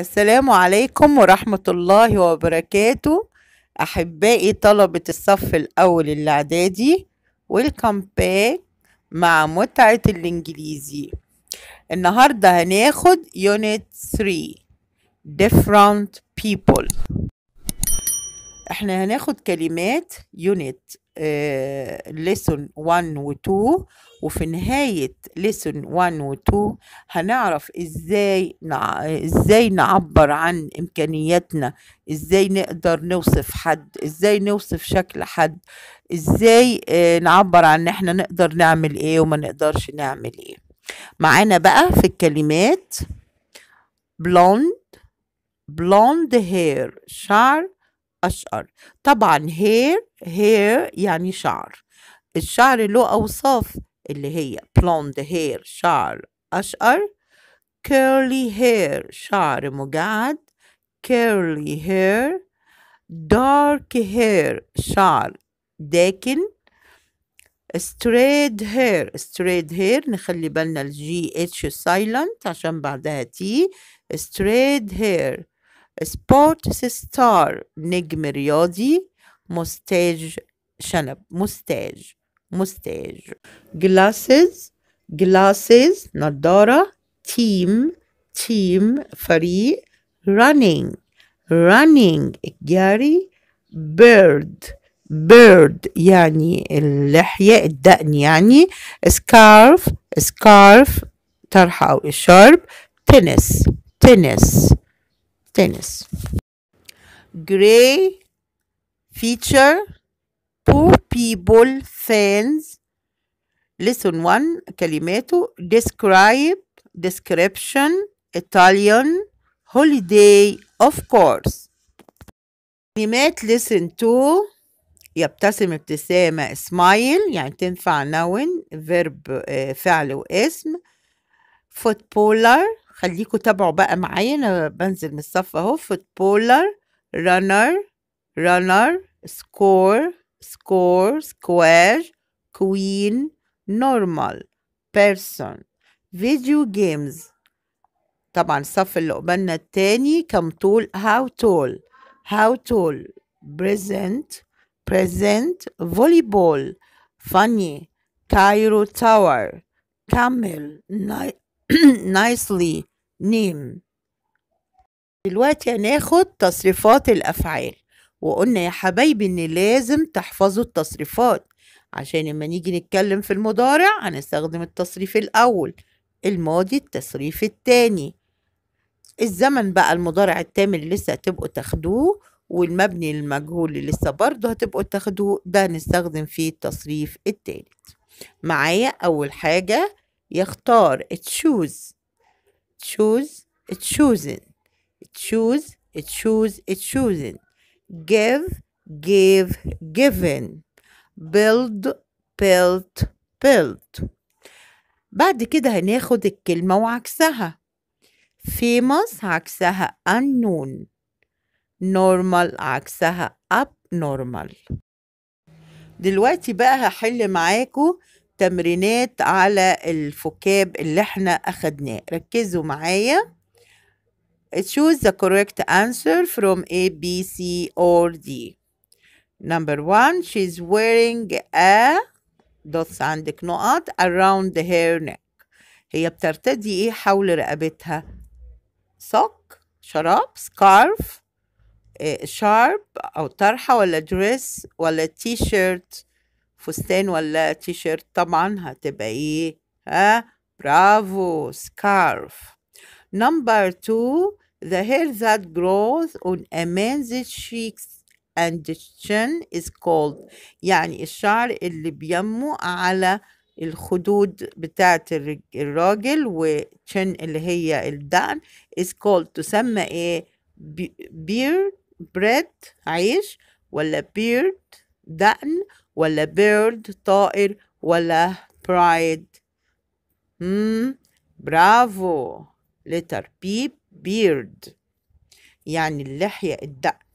السلام عليكم ورحمة الله وبركاته أحبائي طلبة الصف الأول الإعدادي، ويلكم باك مع متعة الانجليزي. النهاردة هناخد يونت 3 different people. احنا هناخد كلمات يونت ليسون 1 و 2، وفي نهاية ليسون 1 و 2 هنعرف ازاي نعبر عن امكانياتنا، ازاي نقدر نوصف حد، ازاي نوصف شكل حد، ازاي نعبر عن ان احنا نقدر نعمل ايه وما نقدرش نعمل ايه. معانا بقى في الكلمات blonde hair، شعر أشقر. طبعا hair يعني شعر، الشعر له أوصاف اللي هي blonde hair شعر أشقر، curly hair شعر مجعد curly hair، dark hair شعر داكن، straight hair نخلي بالنا الجي اتش silent عشان بعدها تي، straight hair، سبورتس ستار نجم رياضي، مستاج شنب مستاج، glasses نضارة، team فريق، running الجري، bird يعني اللحية الدقن يعني، scarf طرحة أو إشارب، tennis، gray feature poor people fans. listen one كلماته description Italian holiday of course. كلمات listen to يبتسم ابتسامة smile يعني تنفع noun verb فعل واسم، footballer خليكوا تابعوا بقى معايا، انا بنزل من الصف اهو، فوتبولر، رانر، سكور، سكواش، كوين، نورمال، بيرسون، فيديو جيمز. طبعا الصف اللي قبلنا التاني كم طول، هاو تول، بريزنت، فولي بول، فاني، كايرو تاور، كامل، نايسلي، نيم. دلوقتي هناخد تصريفات الأفعال، وقلنا يا حبايبي إن لازم تحفظوا التصريفات عشان لما نيجي نتكلم في المضارع هنستخدم التصريف الأول، الماضي التصريف التاني، الزمن بقى المضارع التام اللي لسه هتبقوا تاخدوه، والمبني المجهول اللي لسه برضه هتبقوا تاخدوه، ده هنستخدم فيه التصريف التالت. معايا أول حاجة يختار choose chosen give given build. بعد كده هناخد الكلمة وعكسها، famous عكسها unknown، normal عكسها abnormal. دلوقتي بقى هحل معاكم تمرينات على الفكاب اللي احنا اخدناه، ركزوا معايا. choose the correct answer from A, B, C or D. Number 1 she's wearing a dots عندك نقط around her neck، هي بترتدي ايه حول رقبتها؟ sock شراب، scarf شارب او طرحة، ولا dress ولا t-shirt فستان ولا تيشيرت؟ طبعا هتبقى ايه؟ برافو، سكارف. Number 2 the hair that grows on a man's cheeks and chin is called، يعني الشعر اللي بينمو على الخدود بتاعة الراجل وتشن اللي هي الدقن is called، تسمى ايه؟ beard بريد عيش، ولا beard دقن، ولا بيرد طائر، ولا برايد؟ برافو، letter B beard يعني اللحية الدقن.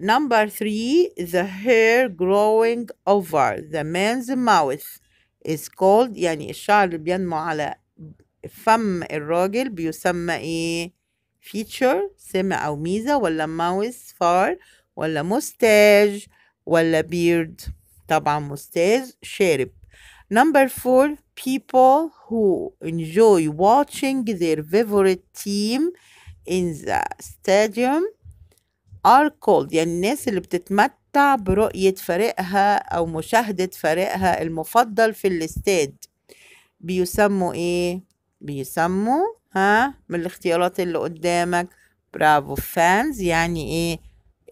Number 3 the hair growing over the man's mouth is called، يعني الشعر اللي بينمو على فم الراجل بيسمى ايه؟ فيتشر سمة أو ميزة، ولا ماوس فار، ولا مستاج، ولا بيرد؟ طبعا مستاج شارب. Number 4 people who enjoy watching their favorite team in the stadium are called، يعني الناس اللي بتتمتع برؤية فريقها أو مشاهدة فريقها المفضل في الاستاد بيسموا إيه؟ بيسموا، ها من الاختيارات اللي قدامك، برافو، fans، يعني إيه؟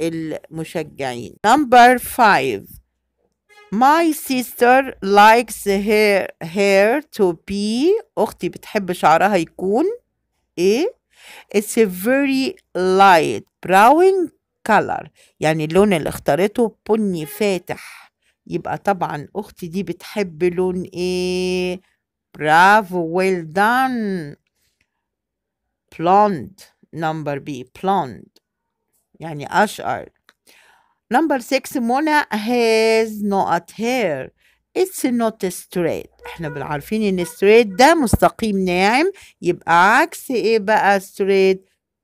المشجعين. Number 5 My sister likes her hair to be، أختي بتحب شعرها يكون إيه؟ It's a very light brown color، يعني اللون اللي اختارته بني فاتح، يبقى طبعا أختي دي بتحب لون إيه؟ برافو، well done. Blonde، number B blonde، يعني أشقر. Number 6 Mona has not hair. It's not straight. احنا بنعرفين ان straight ده مستقيم ناعم، يبقى عكس ايه بقى؟ straight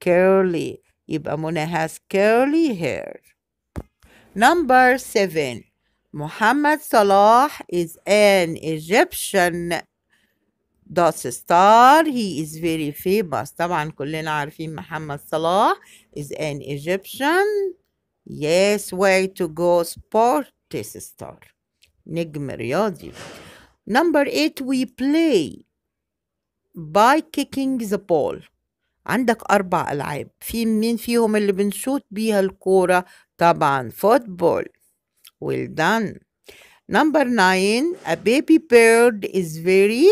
curly، يبقى Mona has curly hair. Number 7 محمد صلاح is an Egyptian dance star. He is very famous. طبعا كلنا عارفين محمد صلاح is an Egyptian، yes way to go sports star، نجم رياضي. Number 8 we play by kicking the ball. عندك 4 ألعاب، في مين فيهم اللي بنشوط بيها الكورة؟ طبعا football، well done. Number 9 a baby bird is very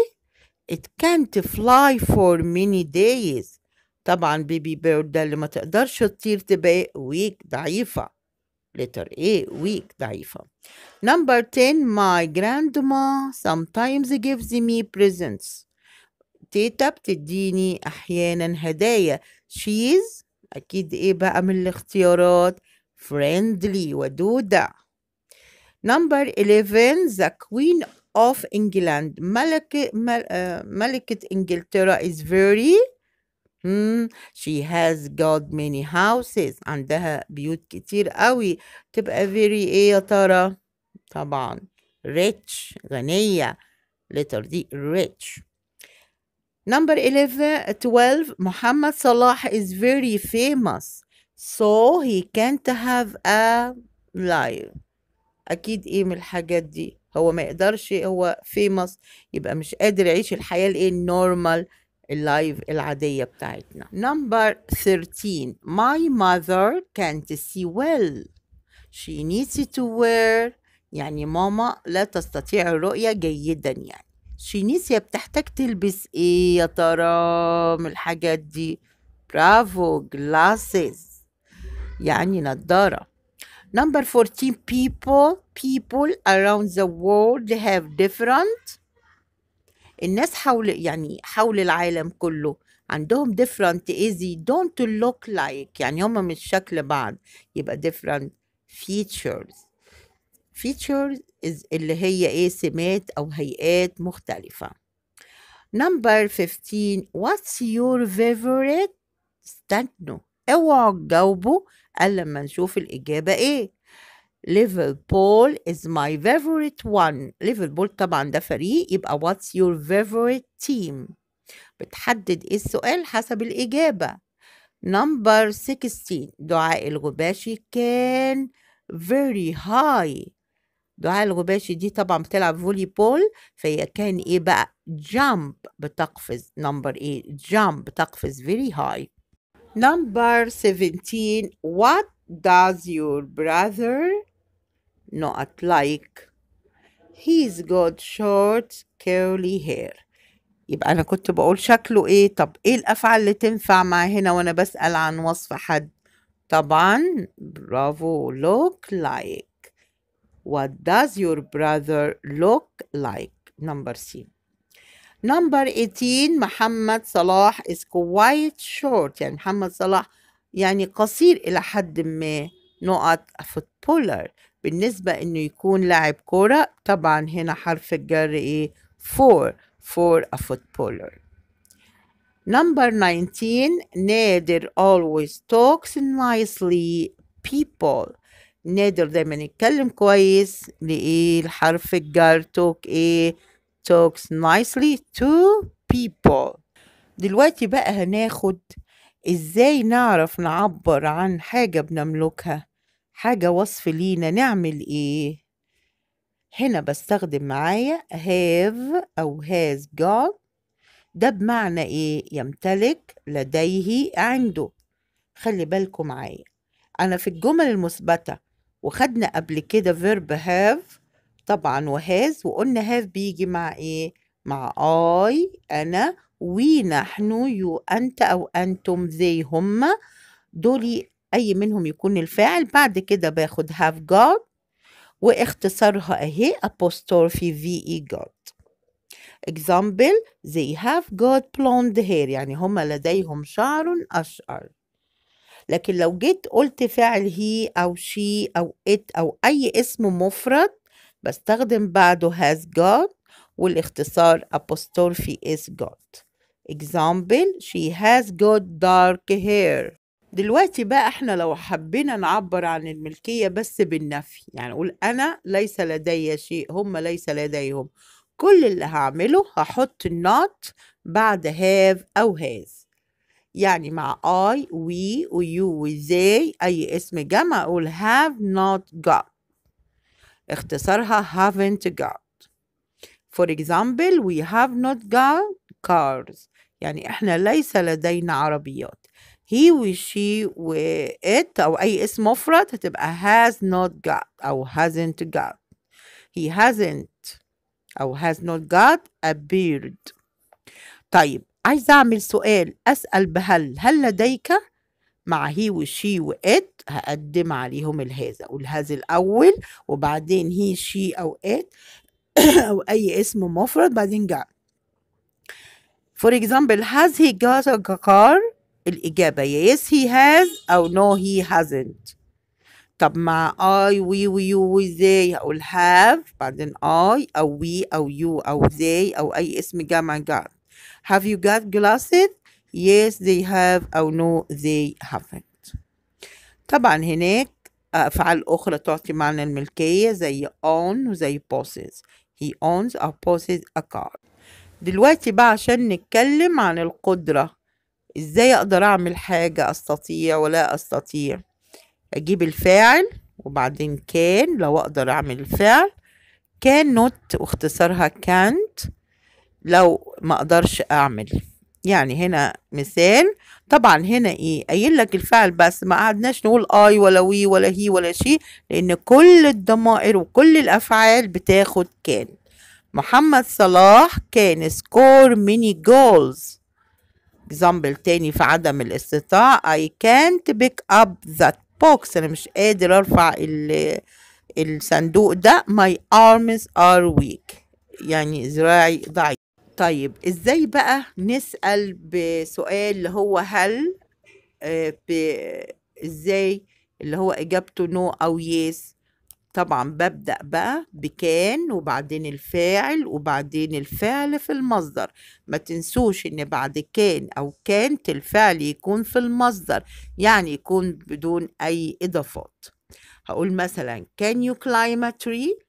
it can't fly for many days. طبعا بيبي بيرد ده اللي ما تقدرش تطير تبقى ويك ضعيفة، letter A ويك ضعيفة. Number 10 my grandma sometimes gives me presents. تيتا بتديني أحيانا هدايا. she is أكيد إيه بقى من الاختيارات؟ friendly، ودودة. Number 11 the queen of England، ملكة إنجلترا is very she has got many houses، عندها بيوت كتير قوي، تبقى very ايه يا ترى؟ طبعا rich، غنية، letter دي rich. Number 12 محمد صلاح is very famous so he can't have a life. أكيد ايه من الحاجات دي؟ هو ما يقدرش، هو famous يبقى مش قادر يعيش الحياة الايه النورمال اللايف العادية بتاعتنا. Number 13 My mother can't see well. She needs to wear، يعني ماما لا تستطيع الرؤية جيدا، يعني she needs هي بتحتاج تلبس ايه يا ترى من الحاجات دي؟ برافو glasses، يعني نظارة. Number 14 People around the world have different، الناس حول، يعني حول العالم كله عندهم different is they don't look like، يعني هم مش شكل بعض، يبقى different features is اللي هي ايه؟ سمات او هيئات مختلفة. Number 15 what's your favorite؟ استنوا اوعوا تجاوبوا الا لما نشوف الاجابة ايه. Liverpool is my favorite one. Liverpool طبعا ده فريق، يبقى what's your favorite team؟ بتحدد ايه السؤال حسب الإجابة. Number 16 دعاء الغباشي كان very high. دعاء الغباشي دي طبعا بتلعب فولي بول، فهي كان ايه بقى؟ jump، بتقفز. Number 8 jump، بتقفز very high. Number 17 what does your brother not like؟ he's got short curly hair. يبقى أنا كنت بقول شكله إيه، طب إيه الأفعال اللي تنفع مع هنا وأنا بسأل عن وصف حد؟ طبعا برافو look like. what does your brother look like؟ number C. number 18 محمد صلاح is quite short، يعني محمد صلاح يعني قصير إلى حد ما، نقط footballer بالنسبة إنه يكون لاعب كورة، طبعا هنا حرف الجر إيه؟ for a footballer. Number 19 Nader always talks nicely people. Nader دايما يتكلم كويس لإيه الحرف الجر talk إيه talks nicely to people. دلوقتي بقى هناخد إزاي نعرف نعبر عن حاجة بنملكها، حاجة وصف لينا نعمل إيه. هنا بستخدم معايا have أو has got، ده بمعنى إيه يمتلك لديه عنده. خلي بالكم معايا أنا في الجمل المثبتة وخدنا قبل كده verb have طبعا وهاز، وقلنا have بيجي مع إيه، مع I أنا وي نحن يو أنت أو أنتم زي هما، دول أي منهم يكون الفاعل. بعد كده باخد have got واختصارها أهي apostrophe ve got. example they have got blonde hair، يعني هما لديهم شعر أشقر. لكن لو جيت قلت فعل هي أو she أو it أو أي اسم مفرد بستخدم بعده has got والاختصار apostrophe is got. example she has got dark hair. دلوقتي بقى احنا لو حبينا نعبر عن الملكية بس بالنفي، يعني أقول أنا ليس لدي شيء، هم ليس لديهم، كل اللي هعمله هحط not بعد have أو has، يعني مع I we و you و they أي اسم جمع أقول have not got اختصارها haven't got. for example we have not got cars، يعني احنا ليس لدينا عربيات. he و she و it أو أي اسم مفرد هتبقى has not got أو hasn't got. he hasn't أو has not got a beard. طيب عايزة أعمل سؤال أسأل بهل، هل لديك؟ مع هي وشي وات هقدم عليهم الهذا، والهذا الأول وبعدين هي شي أو ات أو أي اسم مفرد بعدين جاء. for example has he got a car؟ الإجابة yes he has أو no he hasn't. طب مع I we you و they هقول have بعدين I أو we أو you أو they أو أي اسم جمع got. have you got glasses؟ yes they have أو no they haven't. طبعا هناك أفعال أخرى تعطي معنى الملكية زي own وزي possess، he owns أو possesses a car. دلوقتي بقى عشان نتكلم عن القدرة، إزاي أقدر أعمل حاجة أستطيع ولا أستطيع، أجيب الفاعل وبعدين كان، لو أقدر أعمل الفعل كان نوت واختصارها كانت، لو ما أقدرش أعمل. يعني هنا مثال طبعا هنا إيه قايل لك الفعل بس ما قعدناش نقول أي ولا وي ولا هي ولا شي، لأن كل الضمائر وكل الأفعال بتاخد كان. محمد صلاح كان سكور ميني جولز. example تاني في عدم الاستطاعة I can't pick up that box، أنا مش قادر أرفع الصندوق ده. my arms are weak، يعني ذراعي ضعيف. طيب إزاي بقى نسأل بسؤال اللي هو هل إزاي اللي هو إجابته no أو yes؟ طبعا ببدأ بقى بكان وبعدين الفاعل وبعدين الفعل في المصدر. ما تنسوش ان بعد كان او كانت الفعل يكون في المصدر، يعني يكون بدون اي اضافات. هقول مثلا can you climb a tree؟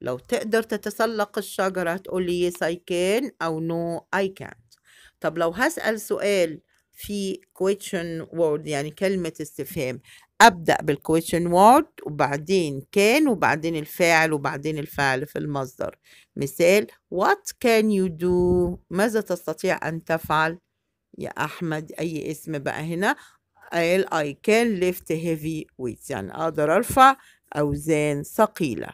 لو تقدر تتسلق الشجرة هتقولي yes I can او no I can't. طب لو هسأل سؤال في question word يعني كلمة استفهام، أبدأ بالquestion word وبعدين كان وبعدين الفاعل وبعدين الفعل في المصدر. مثال what can you do؟ ماذا تستطيع أن تفعل يا أحمد؟ أي اسم بقى هنا قال I can lift heavy weights، يعني أقدر أرفع أوزان ثقيلة.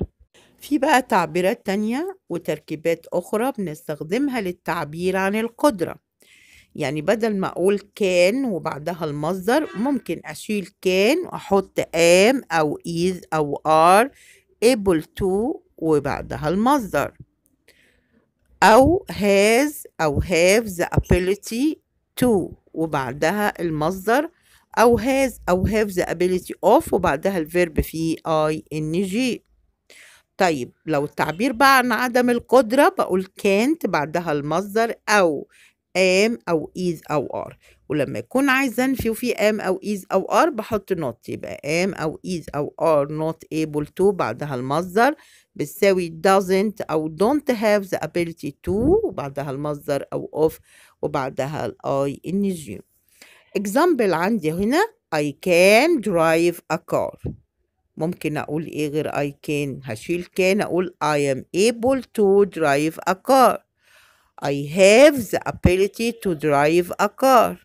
في بقى تعبيرات تانية وتركيبات أخرى بنستخدمها للتعبير عن القدرة، يعني بدل ما أقول كان وبعدها المصدر ممكن أشيل كان وأحط am أو is أو are able to وبعدها المصدر، أو has أو have the ability to وبعدها المصدر، أو has أو have the ability of وبعدها الفيرب في ing. طيب لو التعبير بقى عن عدم القدرة بقول كانت بعدها المصدر أو am أو is أو are. ولما يكون عايز أنفي وفي am أو is أو are بحط not، يبقى am أو is أو are not able to بعدها المصدر بتساوي doesn't أو don't have the ability to وبعدها المصدر أو of وبعدها ال I in. example عندي هنا I can drive a car. ممكن أقول إيه غير I can؟ هشيل can أقول I am able to drive a car. I have the ability to drive a car.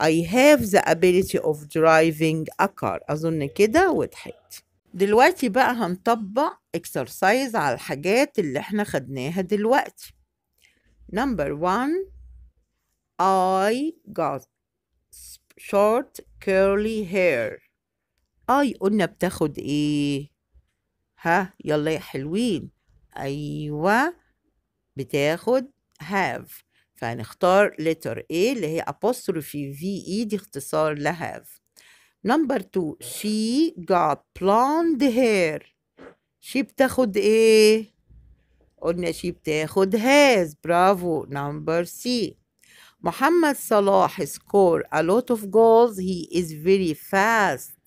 I have the ability of driving a car. أظن كده وضحت. دلوقتي بقى هنطبق exercise على الحاجات اللي احنا خدناها دلوقتي. Number one, I got short curly hair. I قلنا بتاخد ايه؟ ها يلا يا حلوين. أيوة بتاخد have، فهنختار letter A اللي هي apostrophe VE، دي اختصار ل have. Number two, she got blonde hair. she بتاخد ايه؟ قلنا she بتاخد has. برافو. Number C, محمد صلاح score a lot of goals. he is very fast.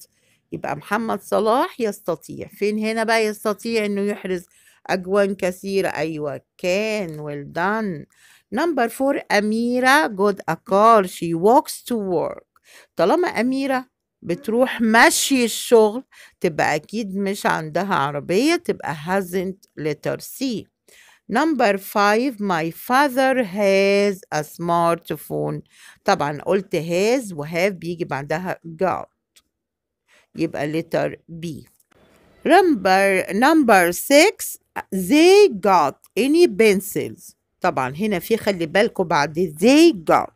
يبقى محمد صلاح يستطيع، فين هنا بقى يستطيع انه يحرز أجوان كثيرة؟ أيوة can. well done. Number four, أميرة got a car. she walks to work. طالما أميرة بتروح مشي الشغل تبقى أكيد مش عندها عربية، تبقى hasn't letter C. Number five, my father has a smartphone. طبعا قلت has وhave بيجي بعدها got، يبقى letter B. Number six, they got any pencils. طبعا هنا في خلي بالكم بعد they got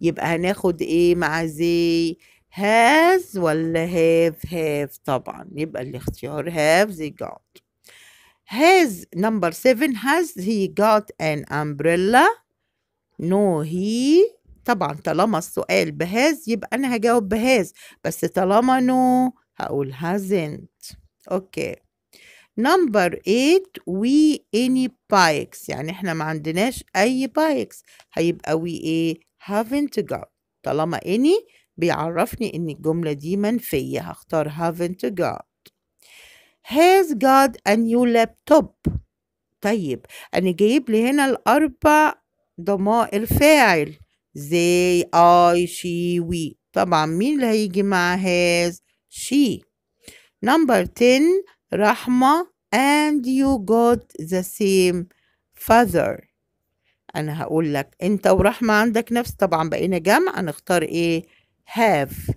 يبقى هناخد ايه مع they؟ has ولا have طبعا، يبقى الاختيار have. they got has. number seven, has he got an umbrella؟ no he. طبعا طالما السؤال بهاز يبقى انا هجاوب بهاز، بس طالما no هقول hasn't. اوكي. Number eight, we any bikes. يعني احنا ما عندناش أي bikes، هيبقى we ايه؟ haven't got. طالما any بيعرفني إن الجملة دي منفية هختار haven't got. has got a new laptop. طيب أنا جايب لي هنا الأربع ضمائر فاعل they, I, she, we. طبعا مين اللي هيجي مع has؟ she. Number 10, رحمة and you got the same father. أنا هقول لك أنت ورحمة عندك نفس، طبعا بقينا جمع هنختار إيه؟ have.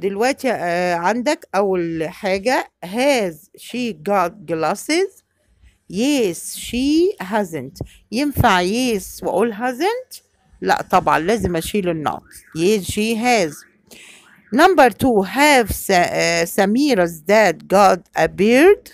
دلوقتي عندك أول حاجة has she got glasses؟ yes she hasn't. ينفع yes وأقول hasn't؟ لأ طبعا لازم أشيل ال not. yes she has. Number two, have Samira's dad got a beard.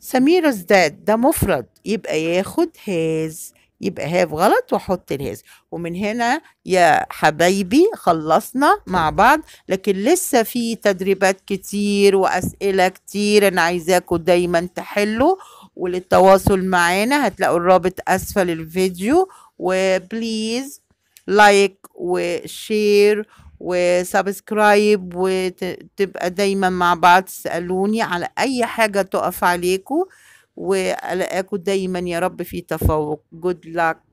Samira's dad ده مفرد يبقى ياخد has، يبقى have غلط واحط الهاز. ومن هنا يا حبايبي خلصنا مع بعض، لكن لسه في تدريبات كتير وأسئلة كتير أنا عايزاكم دايما تحلوا، وللتواصل معانا هتلاقوا الرابط أسفل الفيديو. وبليز لايك وشير وسبسكرايب وتبقى دايما مع بعض، تسألوني على أي حاجة تقف عليكم، وألاقاكم دايما يا رب في تفوق. good luck.